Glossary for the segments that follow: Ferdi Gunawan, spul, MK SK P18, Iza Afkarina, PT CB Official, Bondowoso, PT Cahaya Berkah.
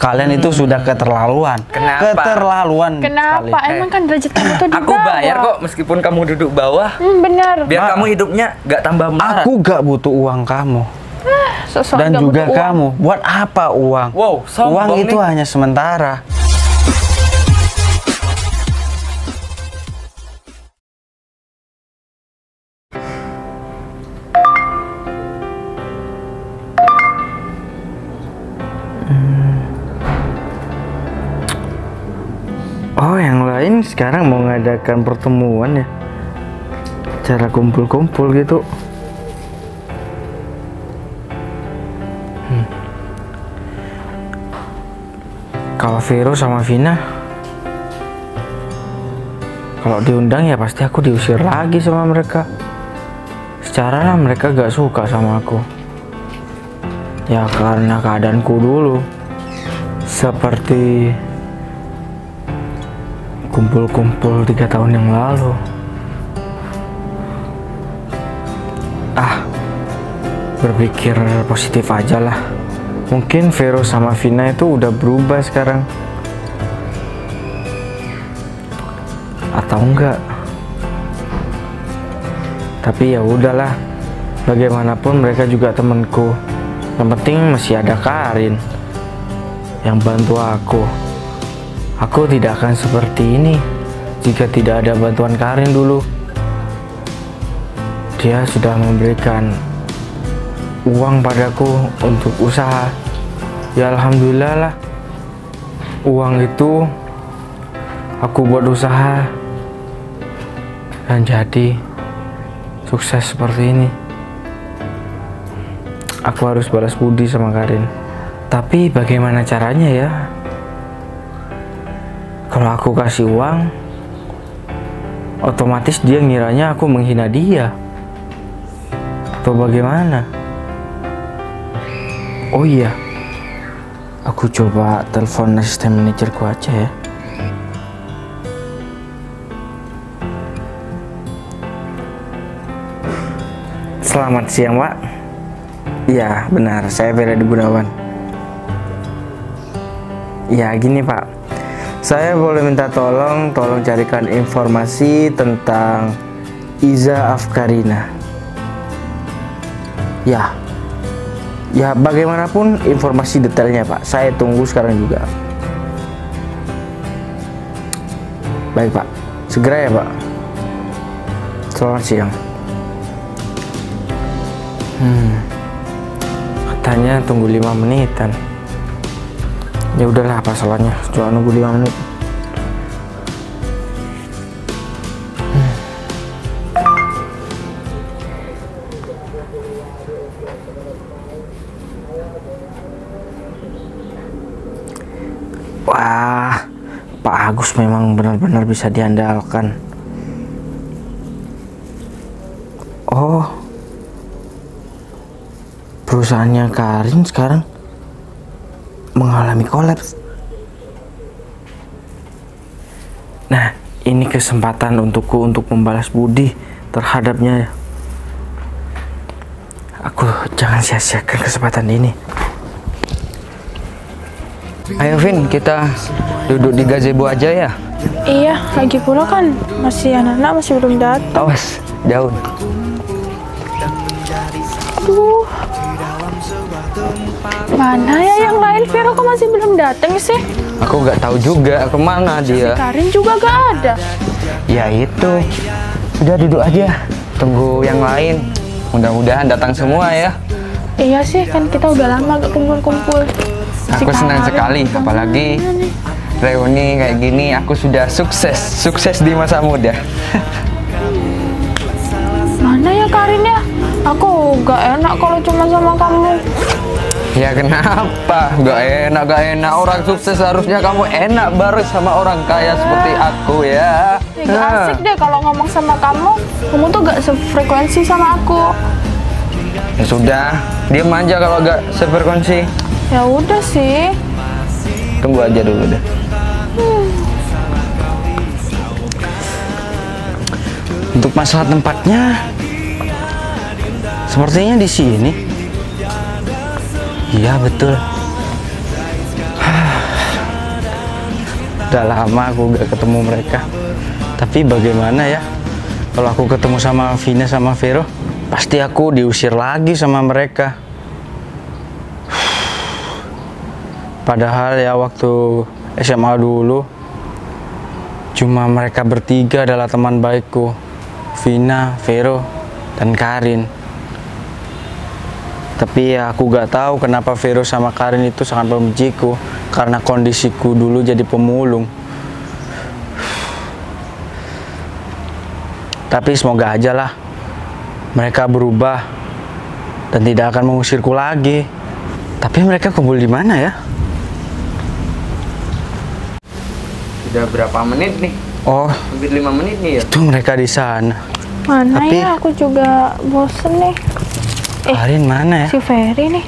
Kalian itu sudah keterlaluan. Kenapa? Keterlaluan. Kenapa? Sekali. Emang kan derajat kamu tuh di bawah. Aku bayar kok meskipun kamu duduk bawah. Bener. Biar kamu hidupnya gak tambah marah. Aku gak butuh uang kamu. Dan juga kamu. Buat apa uang? Wow, uang itu nih. Hanya sementara. Oh, yang lain sekarang mau ngadakan pertemuan ya, cara kumpul-kumpul gitu. Kalau Vero sama Vina, kalau diundang ya pasti aku diusir lagi sama mereka. Secara lah mereka gak suka sama aku. Ya karena keadaanku dulu, seperti kumpul-kumpul 3 tahun yang lalu. Berpikir positif aja lah. Mungkin Vero sama Vina itu udah berubah sekarang. Atau enggak. Tapi ya udahlah. Bagaimanapun mereka juga temanku. Yang penting masih ada Karin yang bantu aku. Aku tidak akan seperti ini jika tidak ada bantuan Karin dulu. Dia sudah memberikan uang padaku untuk usaha. Ya alhamdulillah lah. Uang itu aku buat usaha dan jadi sukses seperti ini. Aku harus balas budi sama Karin. Tapi bagaimana caranya ya? Kalau aku kasih uang, otomatis dia ngiranya aku menghina dia. Atau bagaimana? Oh iya, aku coba telepon asisten manajerku aja ya. Selamat siang, Pak. Iya, benar. Saya Ferdi Gunawan. Ya, gini, Pak. Saya boleh minta tolong carikan informasi tentang Iza Afkarina. Ya bagaimanapun informasi detailnya, Pak. Saya tunggu sekarang juga. Baik, Pak. Segera ya, Pak. Selamat siang. Katanya tunggu 5 menitan. Ya udahlah, apa salahnya cuma nunggu 5 menit. Wah, Pak Agus memang benar-benar bisa diandalkan. Oh, perusahaannya Karin sekarang mengalami kolaps. Nah, ini kesempatan untukku untuk membalas budi terhadapnya. Aku jangan sia-siakan kesempatan ini. Ayo Vin, kita duduk di gazebo aja ya. Iya, lagi pula kan masih anak-anak masih belum datang. Awas, daun. Aduh, mana ya yang lain? Vero kok masih belum datang sih? Aku nggak tahu juga kemana dia. Karin juga gak ada. Ya itu, udah duduk aja, tunggu yang lain. Mudah-mudahan datang semua ya. Iya sih, kan kita udah lama gak kumpul-kumpul. Aku senang sekali, apalagi reuni kayak gini. Aku sudah sukses di masa muda. Mana ya Karin ya? Aku gak enak kalau cuma sama kamu. Ya kenapa? Gak enak. Orang sukses harusnya kamu enak bareng sama orang kaya seperti aku ya. Gak asik deh kalau ngomong sama kamu. Kamu tuh gak sefrekuensi sama aku. Ya sudah, diam aja kalau gak sefrekuensi. Ya udah sih. Tunggu aja dulu deh. Untuk masalah tempatnya, sepertinya di sini. Iya betul. Udah lama aku gak ketemu mereka. Tapi bagaimana ya, kalau aku ketemu sama Vina sama Vero, pasti aku diusir lagi sama mereka. Padahal ya waktu SMA dulu, cuma mereka bertiga adalah teman baikku, Vina, Vero, dan Karin. Tapi ya aku gak tahu kenapa Vero sama Karin itu sangat membenciku, karena kondisiku dulu jadi pemulung. Tapi semoga aja lah mereka berubah dan tidak akan mengusirku lagi. Tapi mereka kumpul di mana ya? Sudah berapa menit nih? Oh, hampir 5 menit nih ya? Itu mereka di sana. Mana tapi, ya? Aku juga bosen nih. Karin mana ya? Si Ferry nih.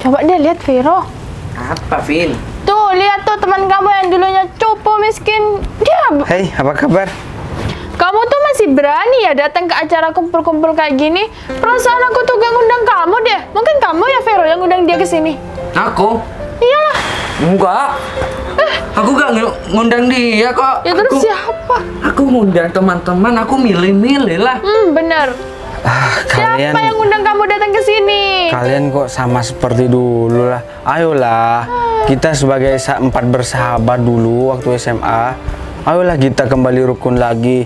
Coba deh lihat Vero. Apa, Vin? Tuh, lihat tuh teman kamu yang dulunya cupu miskin. Dia. Hei, apa kabar? Kamu tuh masih berani ya datang ke acara kumpul-kumpul kayak gini? Perasaan aku tuh gak ngundang kamu deh. Mungkin kamu ya Vero yang ngundang dia ke sini. Aku? Iyalah. Enggak. Aku gak ngundang dia kok. Ya terus siapa? Aku ngundang teman-teman, aku milih-milih lah. Bener. Kalian, siapa yang ngundang kamu datang ke sini? Kalian kok sama seperti dulu lah. Ayolah, kita sebagai empat bersahabat dulu waktu SMA. Ayolah kita kembali rukun lagi.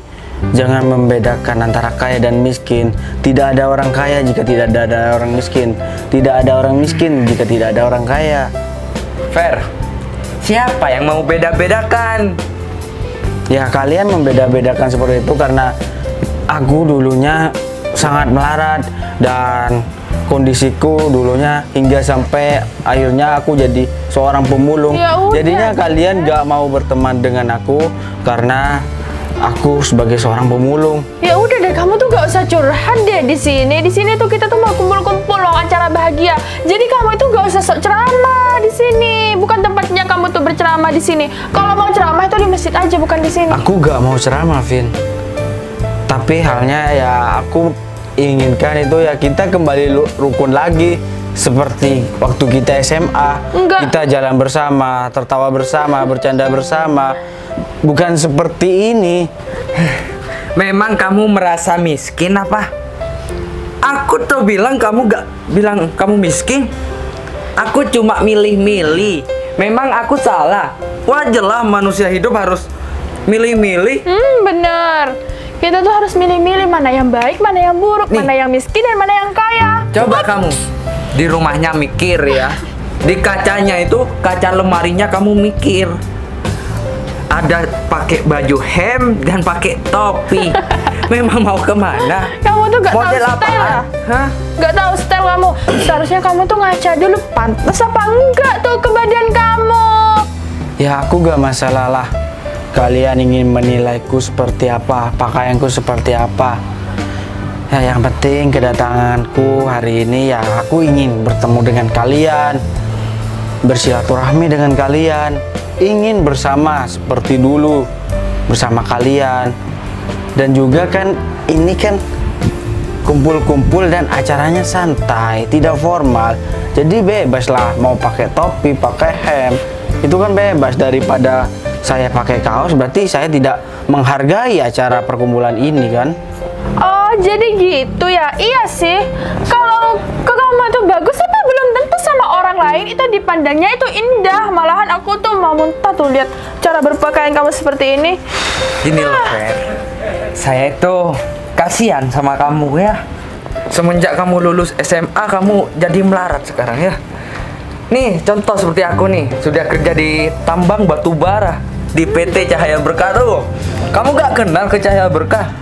Jangan membedakan antara kaya dan miskin. Tidak ada orang kaya jika tidak ada orang miskin. Tidak ada orang miskin jika tidak ada orang kaya. Fair. Siapa yang mau beda-bedakan? Ya kalian membeda-bedakan seperti itu karena aku dulunya sangat melarat dan kondisiku dulunya hingga sampai akhirnya aku jadi seorang pemulung. Jadinya kalian gak mau berteman dengan aku karena aku sebagai seorang pemulung. Ya udah deh, kamu tuh gak usah curhat deh di sini. Di sini tuh kita tuh mau kumpul-kumpul loh, acara bahagia. Jadi kamu itu gak usah sok ceramah di sini. Bukan tempatnya kamu tuh berceramah di sini. Kalau mau ceramah itu di masjid aja, bukan di sini. Aku gak mau ceramah, Vin. Tapi halnya ya aku inginkan itu ya kita kembali rukun lagi seperti waktu kita SMA. Enggak. Kita jalan bersama, tertawa bersama, bercanda bersama. Bukan seperti ini. Memang kamu merasa miskin apa? Aku tuh bilang kamu gak bilang kamu miskin. Aku cuma milih-milih. Memang aku salah. Wajarlah manusia hidup harus milih-milih. Bener. Kita tuh harus milih-milih mana yang baik, mana yang buruk, nih, mana yang miskin dan mana yang kaya. Coba kamu di rumahnya mikir ya. Di kacanya itu, kaca lemarinya kamu mikir. Ada pakai baju hem dan pakai topi. Memang mau kemana? Kamu tuh gak model tahu style lah. Hah? Gak tahu style kamu. Seharusnya kamu tuh ngaca dulu pantas apa enggak tuh ke badan kamu. Ya aku gak masalah lah. Kalian ingin menilaiku seperti apa, pakaianku seperti apa. Ya yang penting kedatanganku hari ini ya aku ingin bertemu dengan kalian, bersilaturahmi dengan kalian. Ingin bersama seperti dulu bersama kalian. Dan juga kan ini kan kumpul-kumpul dan acaranya santai, tidak formal. Jadi bebas lah mau pakai topi, pakai hem. Itu kan bebas. Daripada saya pakai kaos berarti saya tidak menghargai acara perkumpulan ini kan. Oh jadi gitu ya. Iya sih. Kalau kamu tuh bagus apa belum tentu sama orang lain itu dipandangnya itu indah. Malahan aku tuh mau muntah tuh lihat cara berpakaian kamu seperti ini. Gini loh Fer, saya itu kasihan sama kamu ya. Semenjak kamu lulus SMA kamu jadi melarat sekarang ya. Nih contoh seperti aku nih, sudah kerja di tambang batu bara di PT Cahaya Berkah tuh. Kamu gak kenal ke Cahaya Berkah?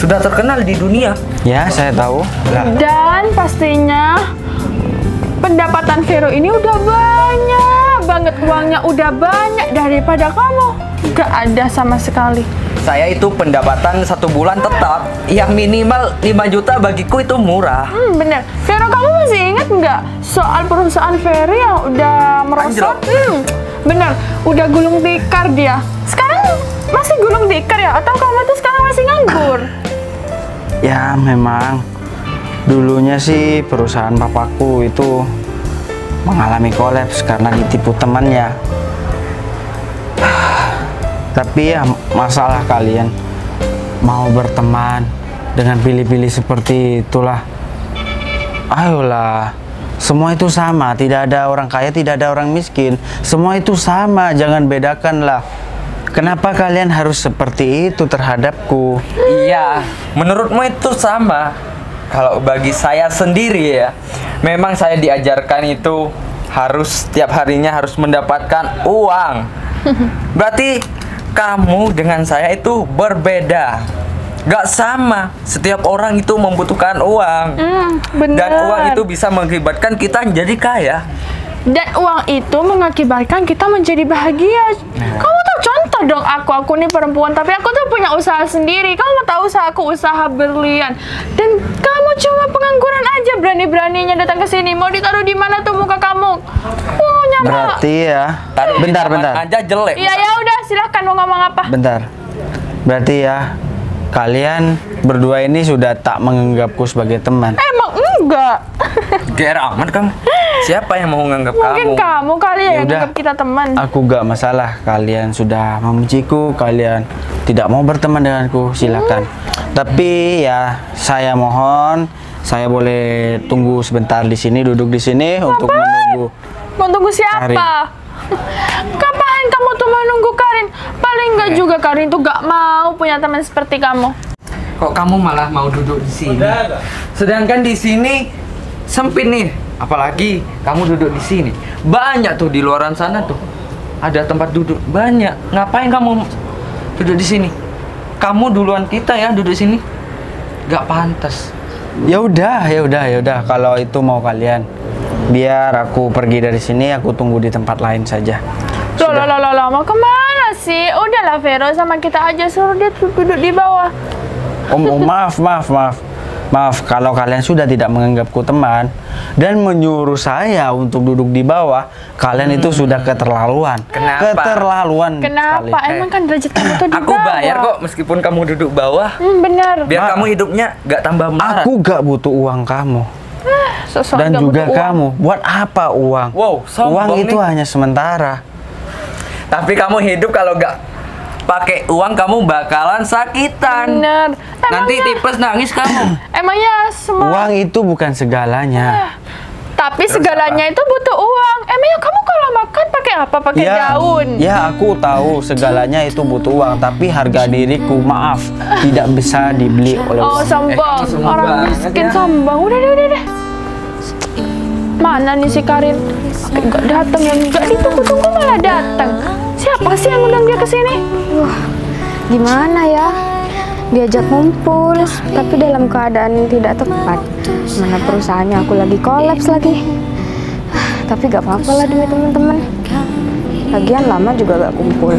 Sudah terkenal di dunia. Ya, saya tahu. Dan pastinya pendapatan Vero ini udah banyak banget, uangnya udah banyak daripada kamu. Gak ada sama sekali. Saya itu pendapatan satu bulan tetap yang minimal 5 juta bagiku itu murah. Bener. Vero kamu masih ingat nggak soal perusahaan Vero yang udah merosot? Bener. Udah gulung tikar dia. Sekarang masih gulung tikar ya? Atau kamu tuh sekarang masih nganggur? Ya memang dulunya sih perusahaan papaku itu mengalami kolaps karena ditipu temannya. Tapi ya masalah kalian mau berteman dengan pilih-pilih seperti itulah. Ayolah, semua itu sama. Tidak ada orang kaya, tidak ada orang miskin. Semua itu sama, jangan bedakanlah. Kenapa kalian harus seperti itu terhadapku? Iya, menurutmu itu sama. Kalau bagi saya sendiri ya, memang saya diajarkan itu harus setiap harinya harus mendapatkan uang. Berarti kamu dengan saya itu berbeda. Gak sama, setiap orang itu membutuhkan uang. Bener. Dan uang itu bisa mengakibatkan kita jadi kaya. Dan uang itu mengakibatkan kita menjadi bahagia. Kamu tahu contoh dong, aku nih perempuan, tapi aku tuh punya usaha sendiri. Kamu tahu usaha aku usaha berlian. Dan kamu cuma pengangguran aja, berani-beraninya datang ke sini. Mau ditaruh di mana tuh muka kamu? Punya berarti ya. Bentar. Aja jelek. Iya ya udah, silahkan mau ngomong apa. Bentar. Berarti ya, kalian berdua ini sudah tak menganggapku sebagai teman. Emang enggak. Ger aman kamu. Siapa yang mau nganggap kamu? Mungkin kamu kali ya yang nganggap kita teman. Aku gak masalah, kalian sudah membenciku, kalian tidak mau berteman denganku, silakan. Tapi ya saya mohon, saya boleh tunggu sebentar di sini, duduk di sini. Ngapain? Untuk menunggu. Mau tunggu siapa? Kapan kamu tuh mau nunggu Karin? Paling enggak juga Karin tuh gak mau punya teman seperti kamu. Kok kamu malah mau duduk di sini? Sedangkan di sini sempit nih. Apalagi kamu duduk di sini. Banyak tuh di luaran sana tuh. Ada tempat duduk banyak. Ngapain kamu duduk di sini? Kamu duluan kita ya duduk sini. Gak pantas. Ya udah. Kalau itu mau kalian, biar aku pergi dari sini, aku tunggu di tempat lain saja. Loh, mau kemana sih? Udahlah Vero, sama kita aja, suruh dia duduk di bawah. Maaf, kalau kalian sudah tidak menganggapku teman dan menyuruh saya untuk duduk di bawah, kalian itu sudah keterlaluan. Kenapa? Kenapa? Sekali. Emang kan derajat kamu tuh di bawah. Aku bayar kok meskipun kamu duduk bawah. Benar. Biar kamu hidupnya gak tambah marah. Aku gak butuh uang kamu. Dan juga kamu. Buat apa uang? Wow, uang itu hanya sementara. Tapi kamu hidup kalau gak pakai uang kamu bakalan sakitan. Bener. Nanti tipes nangis kamu. Emangnya semua uang itu bukan segalanya. Tapi terus segalanya apa? Itu butuh uang. Emangnya kamu kalau makan pakai apa? Pakai daun. Ya aku tahu segalanya itu butuh uang, tapi harga diriku maaf tidak bisa dibeli oleh uang. Oh sombong, orang miskin sombong. Udah. Mana nih si Karin? Enggak datang ya, enggak ditunggu-tunggu malah datang. Siapa sih yang undang dia ke sini? Gimana ya? Diajak ngumpul, tapi dalam keadaan yang tidak tepat. Mana perusahaannya aku lagi kolaps lagi. Tapi gak apa-apa lah duit teman-teman. Lagian lama juga gak kumpul.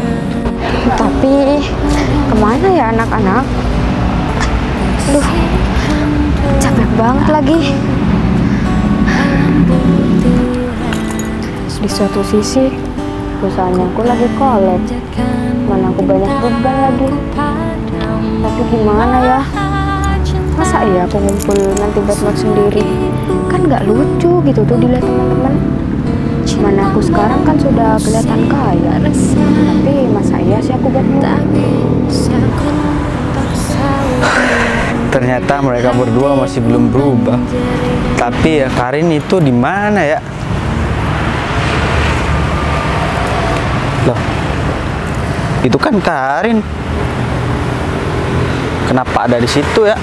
Tapi kemana ya anak-anak? Aduh, capek banget lagi. Di suatu sisi, perusahaannya aku lagi kolaps. Mana aku banyak beban lagi. Tapi gimana ya? Masa iya aku ngumpul nanti buat sendiri? Kan gak lucu gitu tuh dilihat teman-teman. Mana aku sekarang kan sudah kelihatan kaya. Tapi masa iya sih aku buat Ternyata mereka berdua masih belum berubah. Tapi ya Karin itu di mana ya? Loh, itu kan Karin. Kenapa ada di situ ya?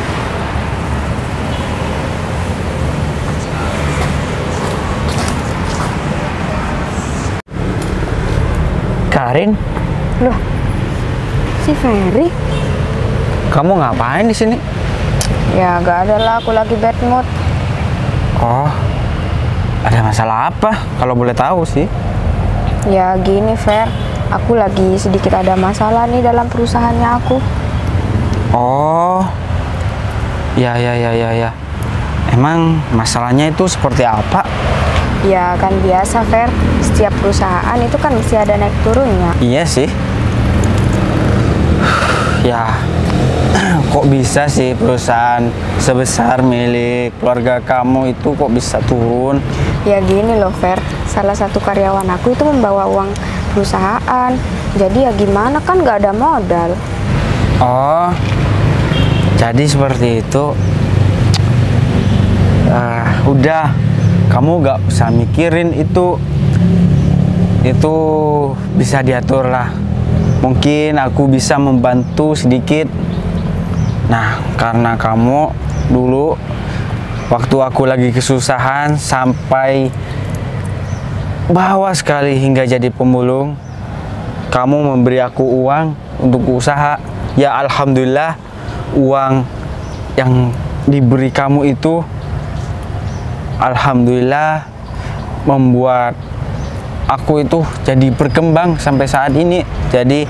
Karin? Loh, si Ferry? Kamu ngapain di sini? Ya, gak ada lah. Aku lagi bad mood. Oh, ada masalah apa? Kalau boleh tahu sih. Ya gini Fer, aku lagi sedikit ada masalah nih dalam perusahaannya aku. Oh, ya. Emang masalahnya itu seperti apa? Ya kan biasa Fer, setiap perusahaan itu kan mesti ada naik turunnya. Iya sih. Ya, kok bisa sih perusahaan sebesar milik keluarga kamu itu kok bisa turun? Ya gini loh Fer, salah satu karyawan aku itu membawa uang perusahaan. Jadi ya gimana, kan nggak ada modal. Oh, jadi seperti itu. Udah, kamu nggak usah mikirin itu. Itu bisa diatur lah. Mungkin aku bisa membantu sedikit. Nah, karena kamu dulu waktu aku lagi kesusahan sampai bawah sekali hingga jadi pemulung, kamu memberi aku uang untuk usaha. Ya alhamdulillah, uang yang diberi kamu itu alhamdulillah membuat aku itu jadi berkembang sampai saat ini. Jadi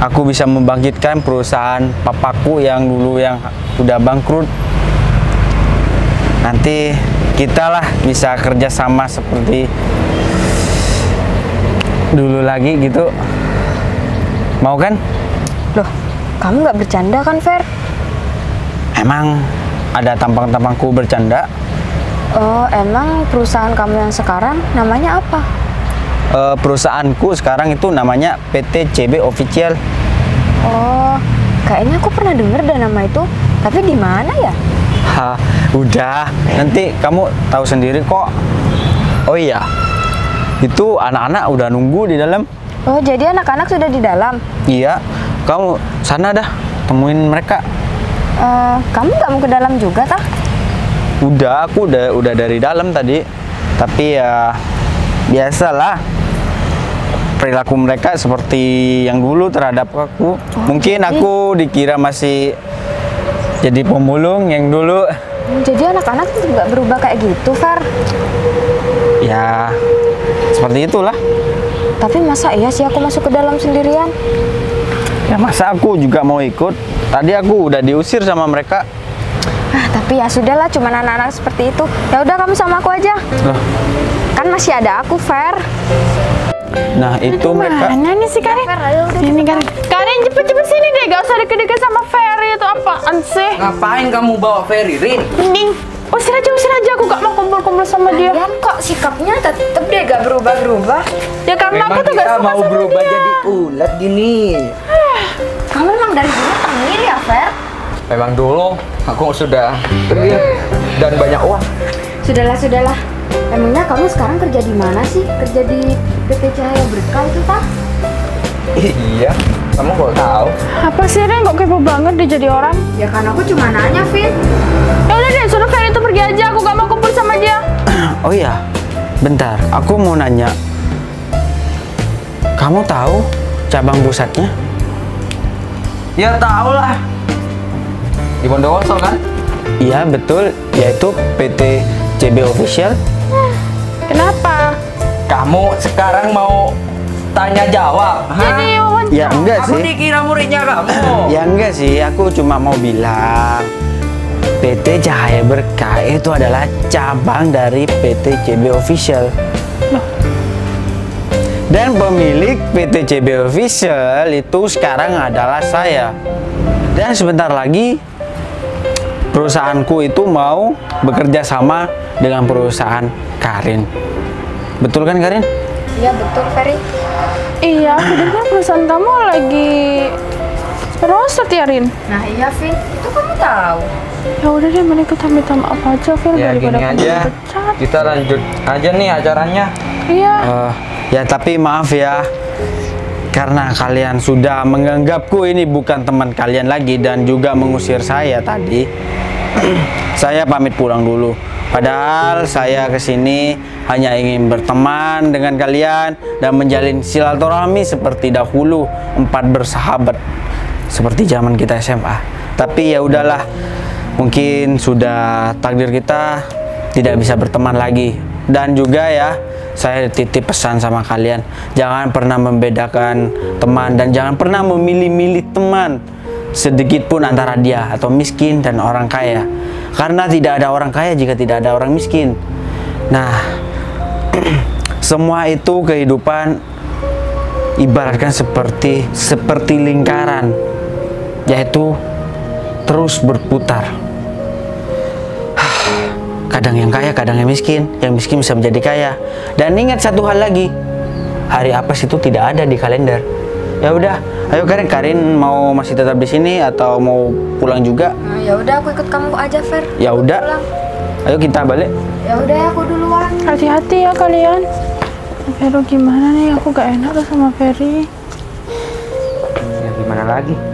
aku bisa membangkitkan perusahaan papaku yang dulu yang udah bangkrut. Nanti kita lah bisa kerjasama seperti dulu lagi gitu. Mau kan? Loh, kamu nggak bercanda kan, Fer? Emang ada tampang-tampangku bercanda? Oh, emang perusahaan kamu yang sekarang namanya apa? Perusahaanku sekarang itu namanya PT CB Official. Oh, kayaknya aku pernah denger dah nama itu. Tapi di mana ya? Hah, udah. Nanti kamu tahu sendiri kok. Oh iya, itu anak-anak udah nunggu di dalam. Oh, jadi anak-anak sudah di dalam? Iya. Kamu sana dah, temuin mereka. Kamu nggak mau ke dalam juga, tah? Udah, aku udah dari dalam tadi. Tapi ya biasalah, perilaku mereka seperti yang dulu terhadap aku. Oh, mungkin jadi aku dikira masih jadi pemulung yang dulu. Jadi anak-anak itu nggak berubah kayak gitu, Fer? Ya, seperti itulah. Tapi masa iya sih aku masuk ke dalam sendirian? Ya masa aku juga mau ikut? Tadi aku udah diusir sama mereka. Ah, tapi ya sudahlah, cuman anak-anak seperti itu. Ya udah, kamu sama aku aja. Loh, kan masih ada aku, Fer. Nah, itu mereka. Mana nih si Karin? Ini Karin. Karin, cepet-cepet sini deh, gak usah deket-deket sama Ferry. Itu apaan sih? Ngapain kamu bawa Ferry, Rin? Mending usir aja, aku gak mau kumpul-kumpul sama dia. Kalian kok sikapnya tetep deh gak berubah-berubah? Ya karena memang aku tuh gak suka sama dia. Memang mau berubah jadi ulet gini. Kamu emang dari dulu tengil ya, Fer? Memang dulu aku sudah tengil dan banyak uang. Sudahlah. Emangnya kamu sekarang kerja di mana sih? Kerja di PT Cahaya Berkah itu, Pak? Iya, kamu kok tahu? Apa sih, Ren? Kok kepo banget dia jadi orang? Ya kan aku cuma nanya, Fit. Ya udah deh, suruh Fer itu pergi aja. Aku gak mau kumpul sama dia. Oh iya, bentar. Aku mau nanya. Kamu tahu cabang pusatnya? Ya tahu lah. Di Bondowoso kan? Iya betul, yaitu PT CB Official. Kenapa? Kamu sekarang mau tanya jawab? Jadi wawancara. Ya enggak sih. Aku dikira muridnya kamu. Ya enggak sih, aku cuma mau bilang PT Cahaya Berkah itu adalah cabang dari PT CB Official. Dan pemilik PT CB Official itu sekarang adalah saya. Dan sebentar lagi perusahaanku itu mau bekerja sama dengan perusahaan Karin. Betul kan, Karin? Iya, betul, Ferry. Iya, aku dengar perusahaan kamu lagi terus ya, Rin? Nah iya, Vin. Itu kamu tahu. Ya udah deh, mending kita minta maaf aja, Vin. Ya gini aja, kita lanjut aja nih acaranya. Iya. Ya tapi maaf ya, karena kalian sudah menganggapku ini bukan teman kalian lagi dan juga mengusir saya tadi. Saya pamit pulang dulu. Padahal saya kesini hanya ingin berteman dengan kalian dan menjalin silaturahmi seperti dahulu, empat bersahabat seperti zaman kita SMA. Tapi ya udahlah, mungkin sudah takdir kita tidak bisa berteman lagi. Dan juga ya, saya titip pesan sama kalian, jangan pernah membedakan teman dan jangan pernah memilih-milih teman sedikit pun antara dia atau miskin dan orang kaya, karena tidak ada orang kaya jika tidak ada orang miskin. Nah, semua itu kehidupan ibaratkan seperti lingkaran, yaitu terus berputar. Kadang yang kaya, kadang yang miskin bisa menjadi kaya. Dan ingat satu hal lagi, hari apes itu tidak ada di kalender. Ya udah, ayo Karin mau masih tetap di sini atau mau pulang juga? Nah, ya udah, aku ikut kamu aja, Fer. Ya udah. Ayo kita balik. Ya udah, aku duluan. Hati-hati ya kalian. Vero gimana nih? Aku gak enak tuh sama Ferry. Ya gimana lagi?